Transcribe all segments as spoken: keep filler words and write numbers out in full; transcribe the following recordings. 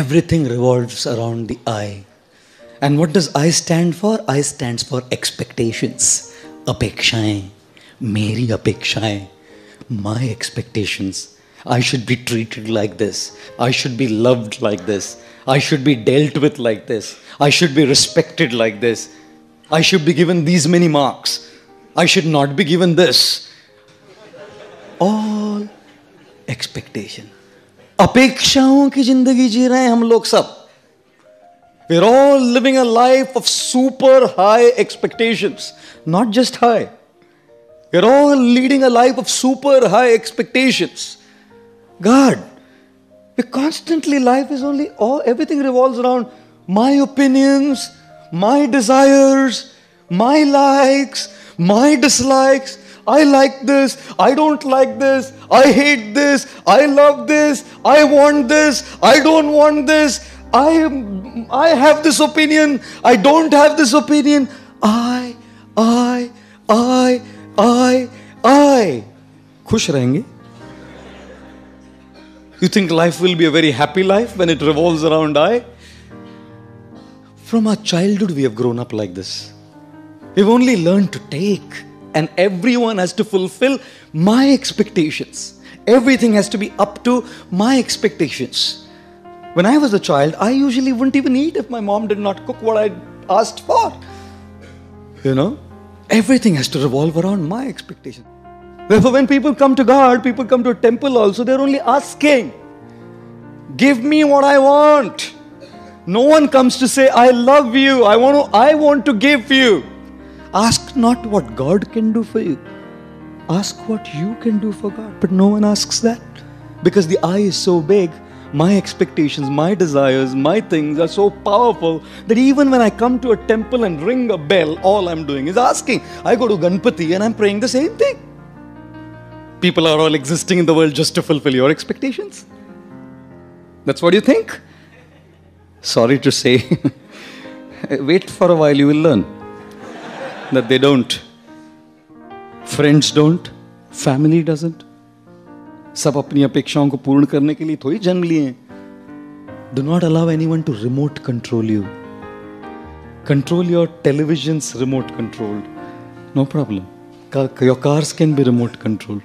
Everything revolves around the I. And what does I stand for? I stands for expectations. Apekshain. Meri apekshain. My expectations. I should be treated like this. I should be loved like this. I should be dealt with like this. I should be respected like this. I should be given these many marks. I should not be given this. All expectation. Apekshaon ki zindagi ji rahe hain hum log sab. We're all living a life of super high expectations. Not just high. We're all leading a life of super high expectations. God, we constantly, life is only, all, everything revolves around my opinions, my desires, my likes, my dislikes. I like this, I don't like this, I hate this, I love this, I want this, I don't want this, I, I have this opinion, I don't have this opinion. I, I, I, I, I. Khush rahenge. You think life will be a very happy life when it revolves around I? From our childhood we have grown up like this. We've only learned to take, and everyone has to fulfill my expectations. Everything has to be up to my expectations. When I was a child, I usually wouldn't even eat if my mom did not cook what I asked for. You know, everything has to revolve around my expectations. Therefore, when people come to God, people come to a temple also, they're only asking, give me what I want. No one comes to say, I love you, I want to, I want to give you. Ask not what God can do for you. Ask what you can do for God. But no one asks that. Because the I is so big, my expectations, my desires, my things are so powerful that even when I come to a temple and ring a bell, all I'm doing is asking. I go to Ganpati and I'm praying the same thing. People are all existing in the world just to fulfill your expectations. That's what you think? Sorry to say. Wait for a while, you will learn that they don't. Friends don't. Family doesn't. Sab apni apekshaon ko purn karne ke liye thodi janm liye hain. Do not allow anyone to remote control you. Control your television's remote controlled. No problem. Your cars can be remote controlled.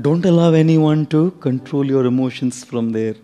Don't allow anyone to control your emotions from there.